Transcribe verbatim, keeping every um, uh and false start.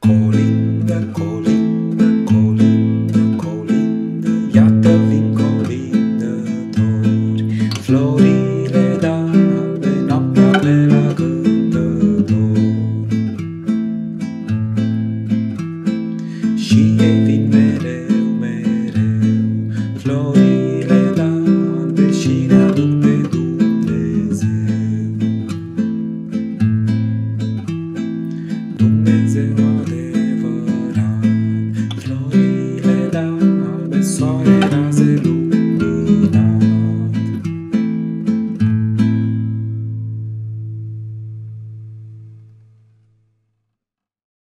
colindatori.